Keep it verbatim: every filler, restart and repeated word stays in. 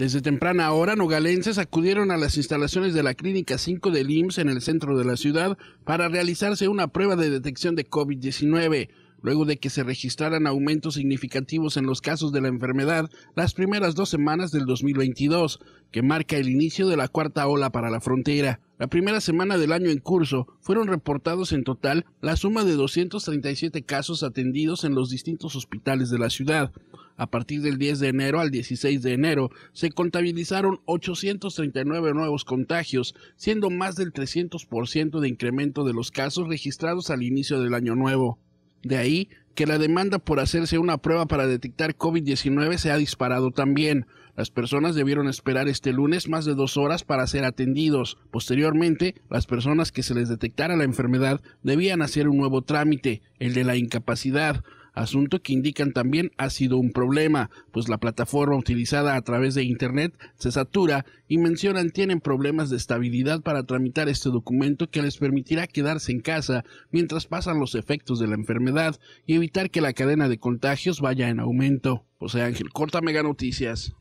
Desde temprana hora, nogalenses acudieron a las instalaciones de la Clínica cinco del I M S S en el centro de la ciudad para realizarse una prueba de detección de COVID diecinueve. Luego de que se registraran aumentos significativos en los casos de la enfermedad las primeras dos semanas del dos mil veintidós, que marca el inicio de la cuarta ola para la frontera. La primera semana del año en curso fueron reportados en total la suma de doscientos treinta y siete casos atendidos en los distintos hospitales de la ciudad. A partir del diez de enero al dieciséis de enero se contabilizaron ochocientos treinta y nueve nuevos contagios, siendo más del trescientos por ciento de incremento de los casos registrados al inicio del año nuevo. De ahí que la demanda por hacerse una prueba para detectar COVID diecinueve se ha disparado también. Las personas debieron esperar este lunes más de dos horas para ser atendidos. Posteriormente, las personas que se les detectara la enfermedad debían hacer un nuevo trámite, el de la incapacidad, asunto que indican también ha sido un problema, pues la plataforma utilizada a través de Internet se satura y mencionan tienen problemas de estabilidad para tramitar este documento que les permitirá quedarse en casa mientras pasan los efectos de la enfermedad y evitar que la cadena de contagios vaya en aumento. José Ángel Corta, Mega Noticias.